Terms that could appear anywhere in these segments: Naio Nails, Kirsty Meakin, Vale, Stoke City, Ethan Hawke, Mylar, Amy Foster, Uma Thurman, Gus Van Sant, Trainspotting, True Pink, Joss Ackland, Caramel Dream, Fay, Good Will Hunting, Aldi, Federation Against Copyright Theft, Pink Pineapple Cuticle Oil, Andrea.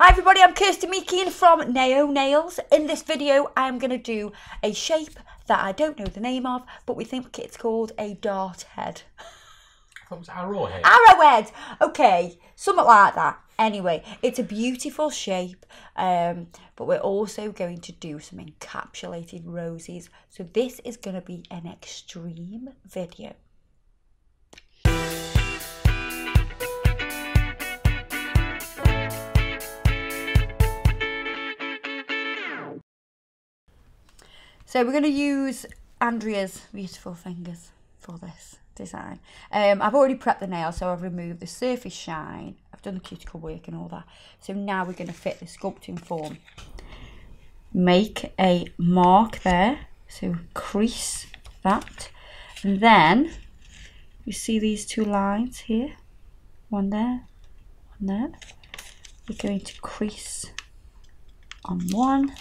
Hi everybody, I'm Kirsty Meakin from Naio Nails. In this video I'm going to do a shape that I don't know the name of, but we think it's called a dart head. I thought it was arrowhead. Arrowhead! Okay, something like that. Anyway, it's a beautiful shape, but we're also going to do some encapsulated roses. So this is going to be an extreme video. So we're going to use Andrea's beautiful fingers for this design. I've already prepped the nail, so I've removed the surface shine. I've done the cuticle work and all that. So now we're going to fit the sculpting form. Make a mark there, so crease that. And then you see these two lines here, one there, one there. We're going to crease on one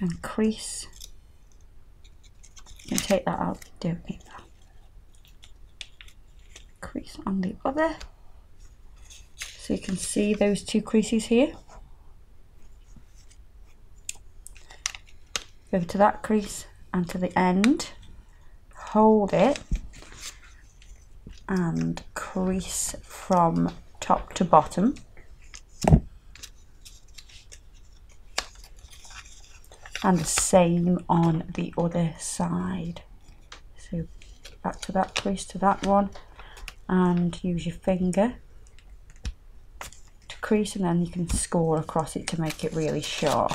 and crease. You can take that out, don't need that. Crease on the other. So you can see those two creases here. Go to that crease and to the end. Hold it and crease from top to bottom. And the same on the other side. So back to that crease, to that one, and use your finger to crease, and then you can score across it to make it really sharp.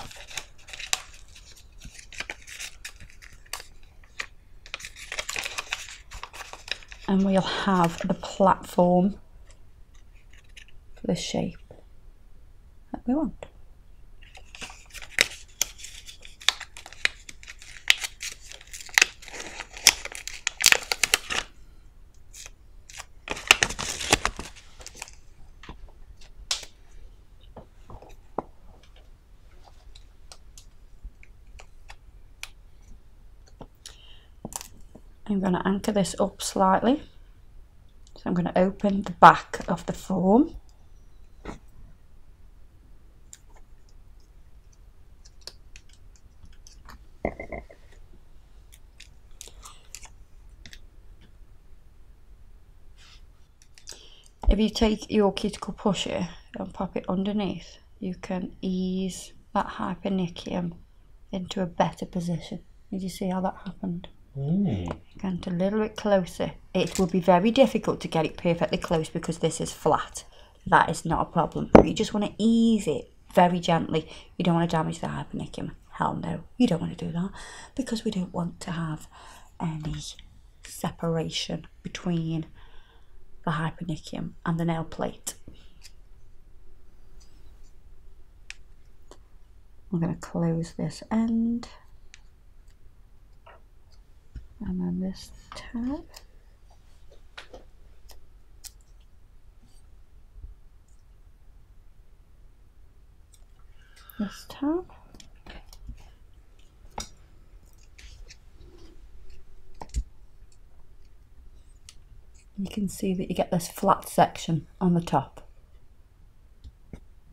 And we'll have the platform for the shape that we want. I'm going to anchor this up slightly, so I'm going to open the back of the form, if you take your cuticle pusher and pop it underneath, you can ease that hypernicium into a better position. Did you see how that happened? Going a little bit closer. It will be very difficult to get it perfectly close because this is flat. That is not a problem. You just want to ease it very gently. You don't want to damage the hypernicium. Hell no, you don't want to do that because we don't want to have any separation between the hypernicium and the nail plate. I'm going to close this end. And then this tab. This tab. You can see that you get this flat section on the top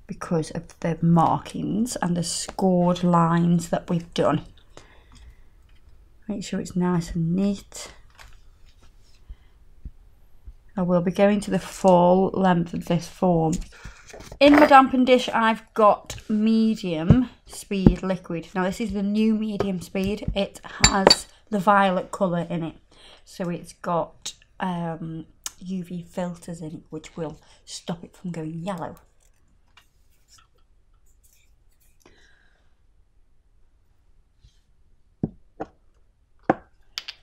because of the markings and the scored lines that we've done. Make sure it's nice and neat. I will be going to the full length of this form. In my dampened dish, I've got medium speed liquid. Now this is the new medium speed. It has the violet colour in it. So it's got UV filters in it, which will stop it from going yellow.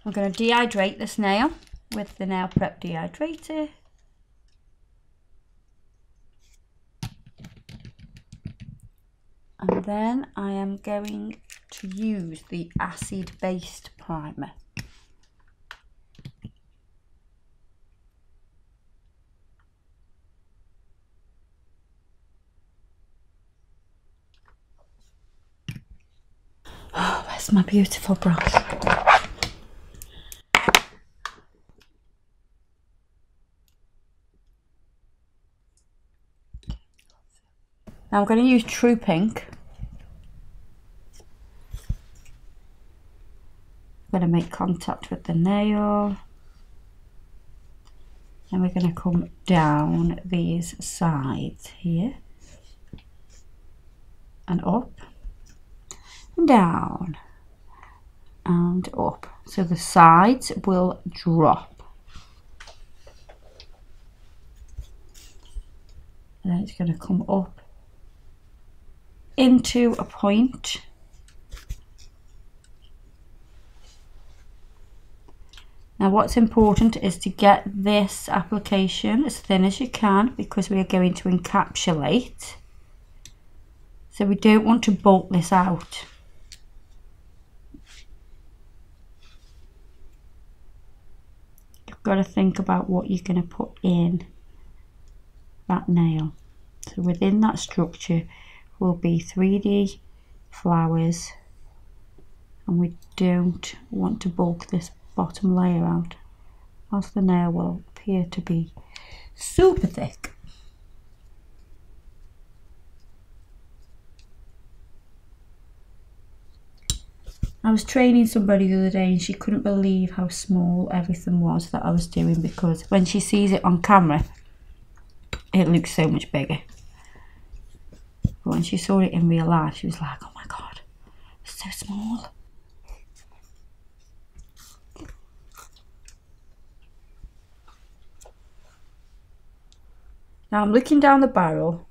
I'm going to dehydrate this nail with the nail prep dehydrator. And then I am going to use the acid-based primer. Oh, where's my beautiful brush? Now I'm going to use True Pink. I'm going to make contact with the nail. And we're going to come down these sides here. And up. And down. And up. So the sides will drop. And then it's going to come up into a point. Now what's important is to get this application as thin as you can, because we are going to encapsulate. So we don't want to bulk this out. You've got to think about what you're going to put in that nail. So within that structure will be 3D flowers, and we don't want to bulk this bottom layer out, else the nail will appear to be super thick. I was training somebody the other day and she couldn't believe how small everything was that I was doing, because when she sees it on camera it looks so much bigger, but when she saw it in real life she was like, oh my god, it's so small. Now I'm looking down the barrel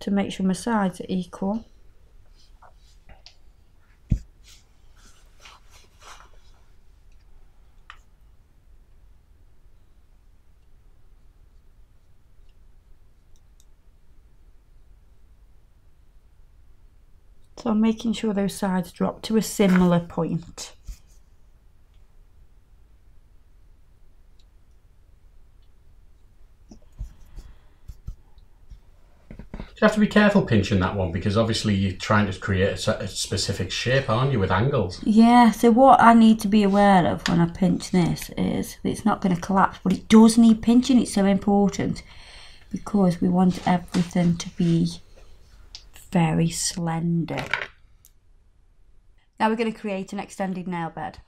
to make sure my sides are equal. So I'm making sure those sides drop to a similar point. You have to be careful pinching that one, because obviously you're trying to create a specific shape, aren't you, with angles? Yeah, so what I need to be aware of when I pinch this is that it's not going to collapse, but it does need pinching. It's so important because we want everything to be very slender. Now we're going to create an extended nail bed.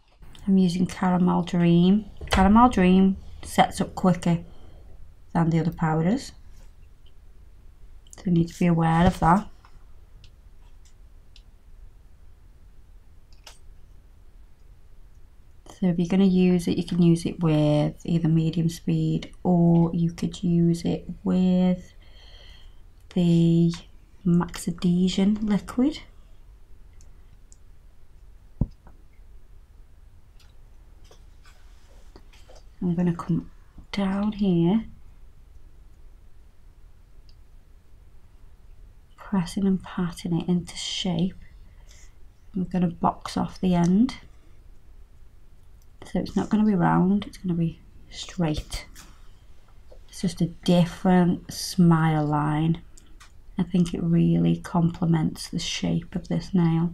I'm using Caramel Dream. Caramel Dream sets up quicker than the other powders. So we need to be aware of that. So if you're going to use it, you can use it with either medium speed, or you could use it with the Max Adhesion liquid. I'm going to come down here, pressing and patting it into shape. I'm going to box off the end, so it's not going to be round, it's going to be straight. It's just a different smile line. I think it really complements the shape of this nail.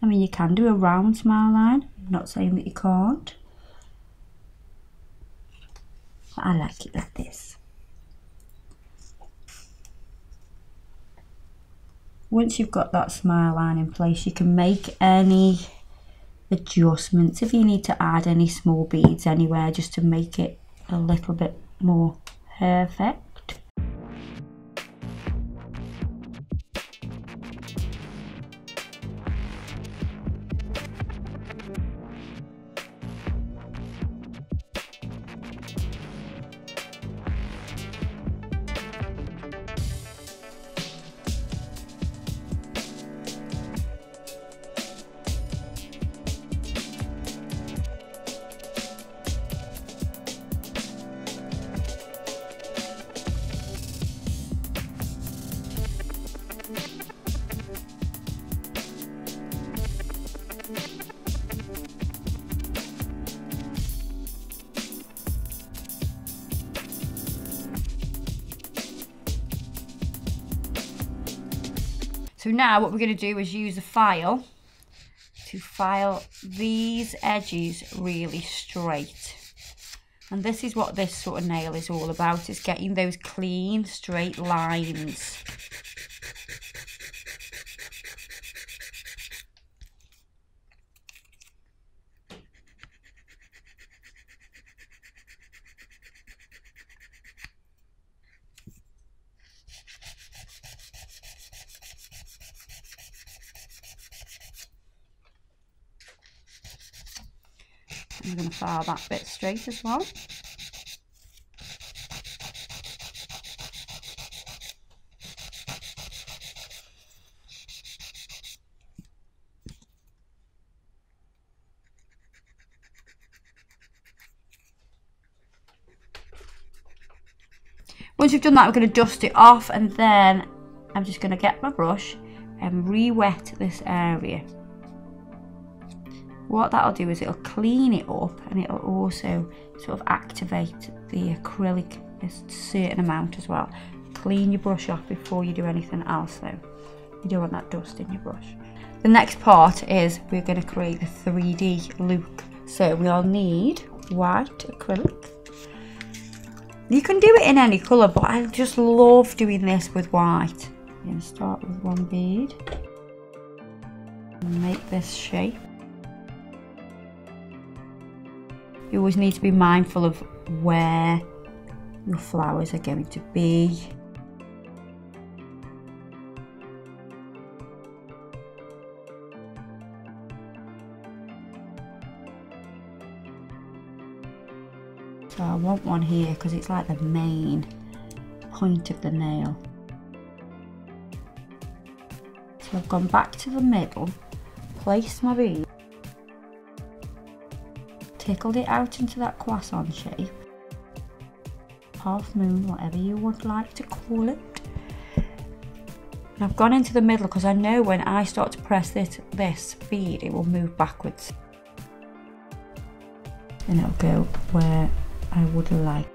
I mean, you can do a round smile line, I'm not saying that you can't, but I like it like this. Once you've got that smile line in place, you can make any adjustments if you need to add any small beads anywhere, just to make it a little bit more perfect. So now what we're going to do is use a file to file these edges really straight. And this is what this sort of nail is all about. It's getting those clean, straight lines. I'm going to file that bit straight as well. Once you've done that, we're going to dust it off, and then I'm just going to get my brush and re-wet this area. What that'll do is it'll clean it up, and it'll also sort of activate the acrylic a certain amount as well. Clean your brush off before you do anything else though. You don't want that dust in your brush. The next part is we're going to create a 3D look. So we'll need white acrylic. You can do it in any colour, but I just love doing this with white. I'm going to start with one bead and make this shape. You always need to be mindful of where your flowers are going to be. So I want one here because it's like the main point of the nail. So I've gone back to the middle, placed my bead, tickled it out into that croissant shape, half moon, whatever you would like to call it. And I've gone into the middle because I know when I start to press this bead, it will move backwards. Then it'll go where I would like.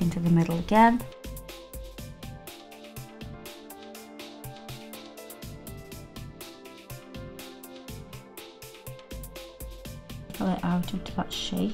Into the middle again. Pull it out into that shape.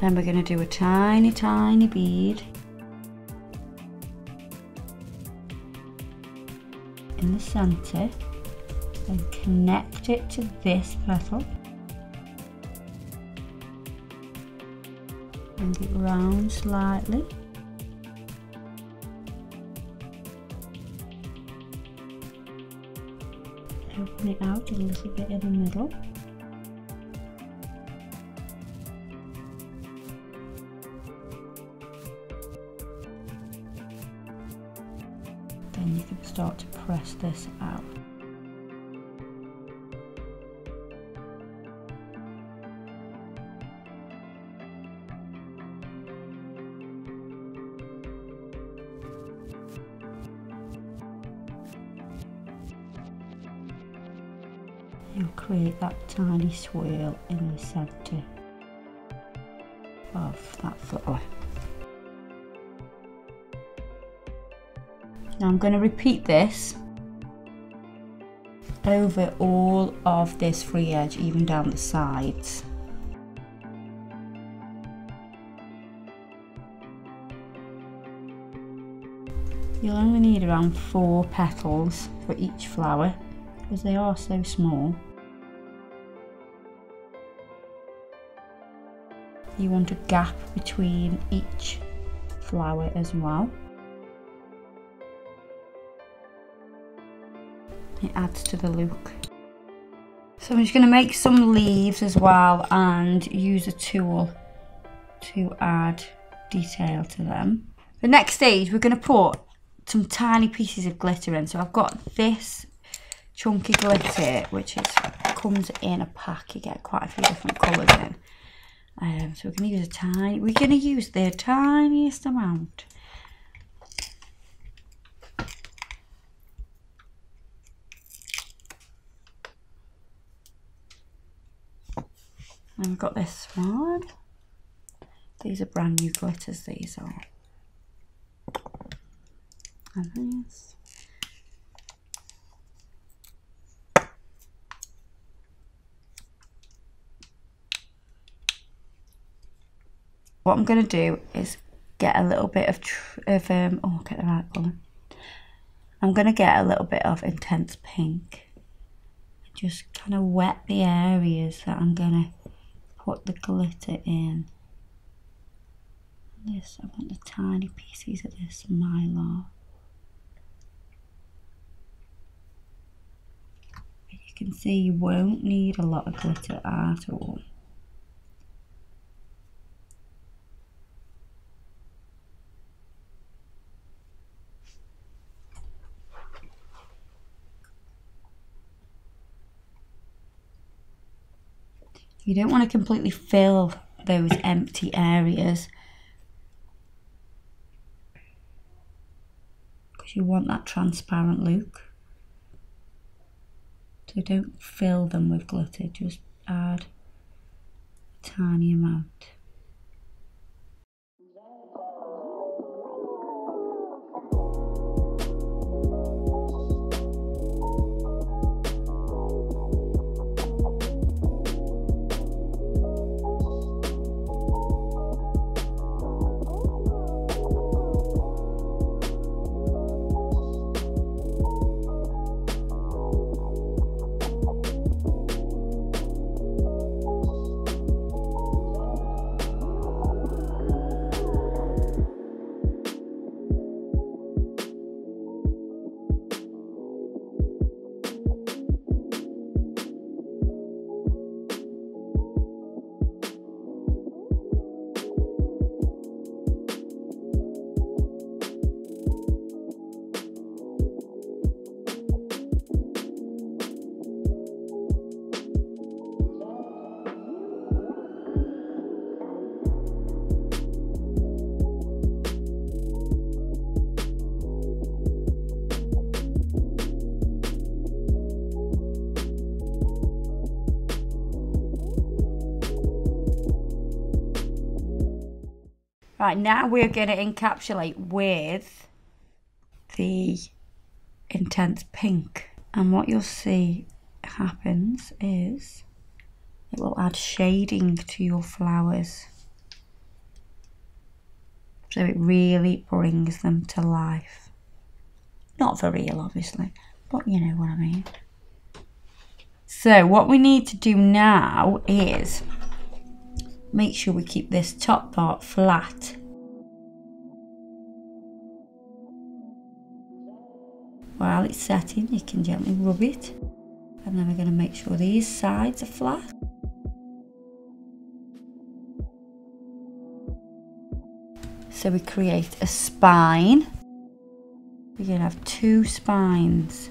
Then we're going to do a tiny, tiny bead in the centre and connect it to this petal. Bring it round slightly. Open it out a little bit in the middle. Start to press this out. You'll create that tiny swirl in the centre of that flower. Now I'm going to repeat this over all of this free edge, even down the sides. You'll only need around 4 petals for each flower, because they are so small. You want a gap between each flower as well. It adds to the look. So I'm just going to make some leaves as well and use a tool to add detail to them. The next stage, we're going to put some tiny pieces of glitter in. So I've got this chunky glitter, which is, comes in a pack. You get quite a few different colours in. So we're going to use the tiniest amount. And we've got this one. These are brand new glitters, these are. And these. What I'm going to do is get a little bit get the right colour. I'm going to get a little bit of intense pink. Just kind of wet the areas that I'm going to put the glitter in. This, I want the tiny pieces of this mylar. But you can see you won't need a lot of glitter at all. You don't want to completely fill those empty areas, because you want that transparent look. So don't fill them with glitter, just add a tiny amount. Right, now we're going to encapsulate with the intense pink. And what you'll see happens is it will add shading to your flowers. So it really brings them to life. Not for real, obviously, but you know what I mean. So what we need to do now is make sure we keep this top part flat. While it's setting, you can gently rub it. And then we're going to make sure these sides are flat. So we create a spine. You're gonna have two spines.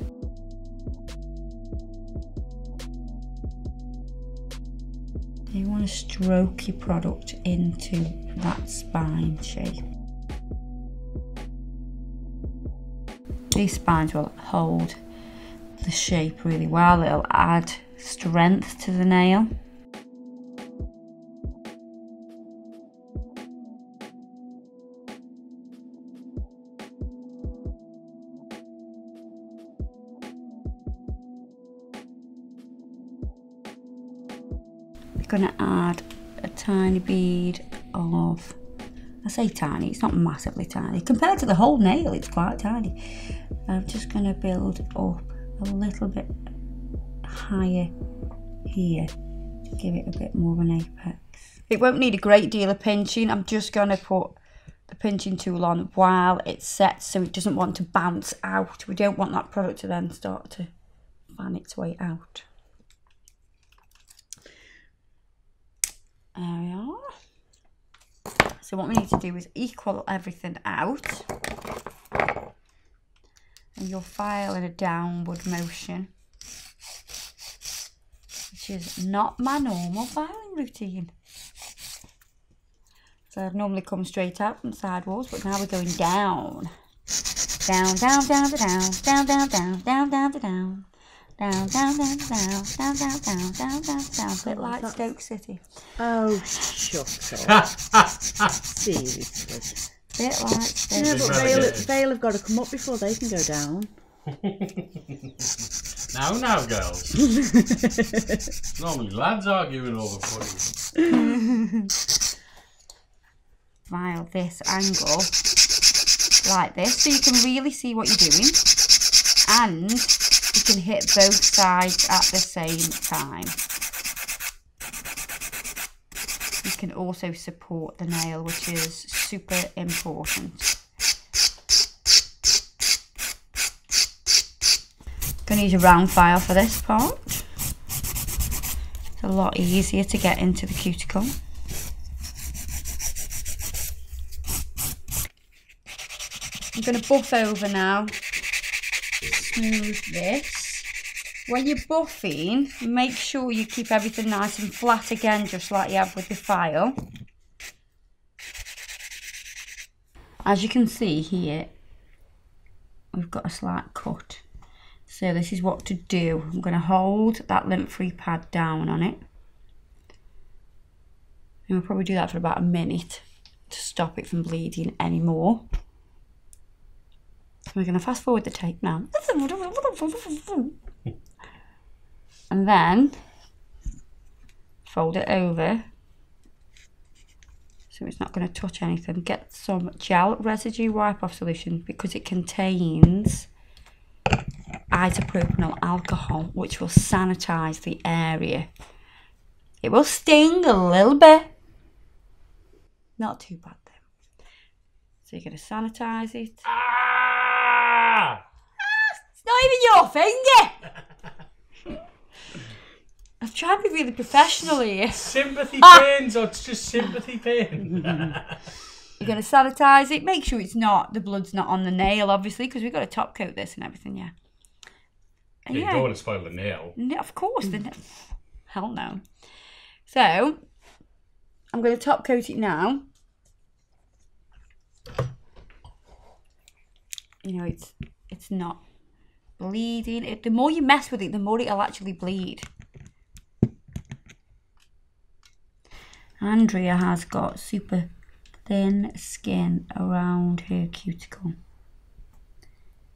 You want to stroke your product into that spine shape. These spines will hold the shape really well. It'll add strength to the nail. We're going to add a tiny bead of, I say tiny, it's not massively tiny. Compared to the whole nail, it's quite tiny. I'm just going to build up a little bit higher here to give it a bit more of an apex. It won't need a great deal of pinching. I'm just going to put the pinching tool on while it's set so it doesn't want to bounce out. We don't want that product to then start to fan its way out. There we are. So what we need to do is equal everything out, and you'll file in a downward motion, which is not my normal filing routine. So I'd normally come straight out from the sidewalls, but now we're going down. Down, down, down, down, down, down, down, down, down, down. Down, down, down, down, down, down, down, down, down, down. A bit like Stoke City. Oh, shut up. Seriously. A bit like Stoke City. Yeah, but Vale have got to come up before they can go down. Now, now, girls. Normally lads arguing over for you. File this angle like this so you can really see what you're doing. And you can hit both sides at the same time. You can also support the nail, which is super important. I'm going to use a round file for this part. It's a lot easier to get into the cuticle. I'm going to buff over now. Smooth this. When you're buffing, make sure you keep everything nice and flat again, just like you have with your file. As you can see here, we've got a slight cut. So this is what to do. I'm going to hold that lint-free pad down on it. And we'll probably do that for about a minute to stop it from bleeding anymore. We're going to fast forward the tape now. And then fold it over so it's not going to touch anything. Get some gel residue wipe-off solution because it contains isopropyl alcohol, which will sanitize the area. It will sting a little bit. Not too bad though. So you're going to sanitize it. Ah, it's not even your finger! I've tried to be really professional here. Sympathy pains, or it's just sympathy pain. You're going to sanitise it. Make sure it's not, the blood's not on the nail, obviously, because we've got to top coat this and everything, yeah. And yeah, you don't want to spoil the nail. No, of course. Hell no. So, I'm going to top coat it now. You know, it's not bleeding. The more you mess with it, the more it'll actually bleed. Andrea has got super thin skin around her cuticle.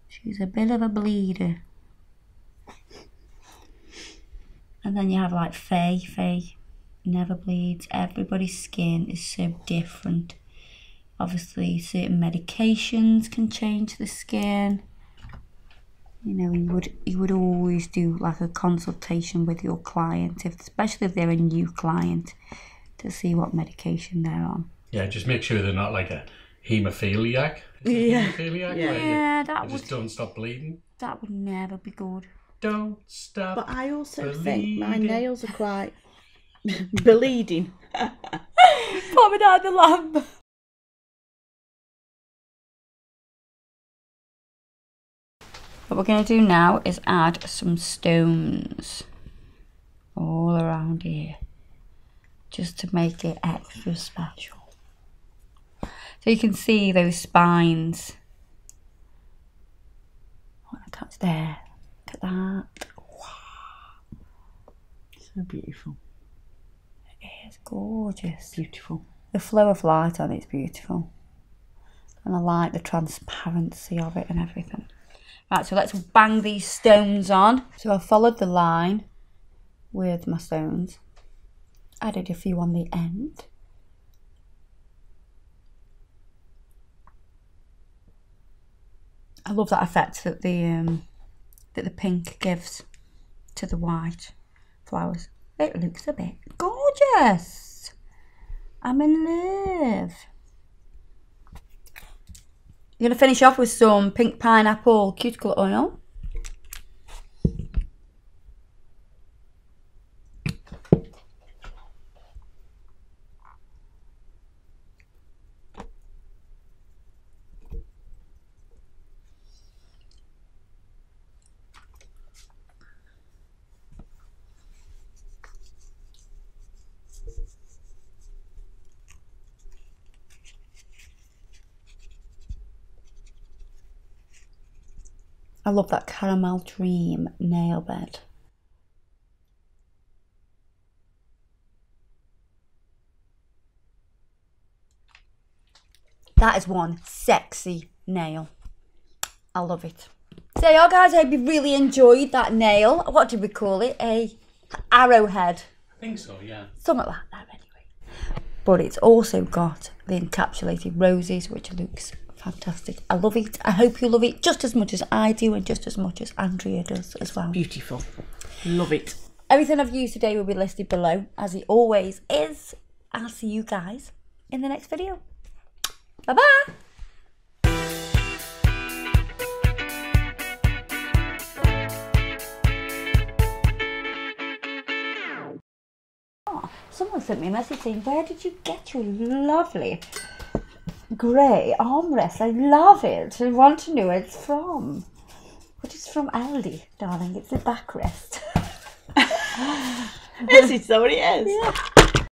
She's a bit of a bleeder. And then you have like Fay. Fay never bleeds. Everybody's skin is so different. Obviously, certain medications can change the skin. You know, you would always do like a consultation with your client, especially if they're a new client, to see what medication they're on. Yeah, just make sure they're not like a haemophiliac. Yeah, haemophiliac, yeah, that would just don't stop bleeding. That would never be good. Don't stop. But I also think my nails are quite bleeding. Coming out the lamp. What we're going to do now is add some stones all around here, just to make it extra special. So you can see those spines. What a touch there. Look at that. Wow. So beautiful. It is gorgeous. Beautiful. The flow of light on it's beautiful. And I like the transparency of it and everything. Right, so let's bang these stones on. So I followed the line with my stones. Added a few on the end. I love that effect that the pink gives to the white flowers. It looks a bit gorgeous. I'm in love. I'm going to finish off with some Pink Pineapple Cuticle Oil. I love that Caramel Dream nail bed. That is one sexy nail. I love it. So y'all guys, I hope you really enjoyed that nail. What did we call it? A arrowhead. I think so, yeah. Something like that anyway. But it's also got the encapsulated roses, which looks fantastic. I love it. I hope you love it just as much as I do and just as much as Andrea does as well. Beautiful. Love it. Everything I've used today will be listed below, as it always is. I'll see you guys in the next video. Bye-bye. Someone sent me a message saying, where did you get your lovely grey armrest? I love it. I want to know where it's from. But it's from Aldi, darling. It's a backrest. Yes, it already is. Yeah.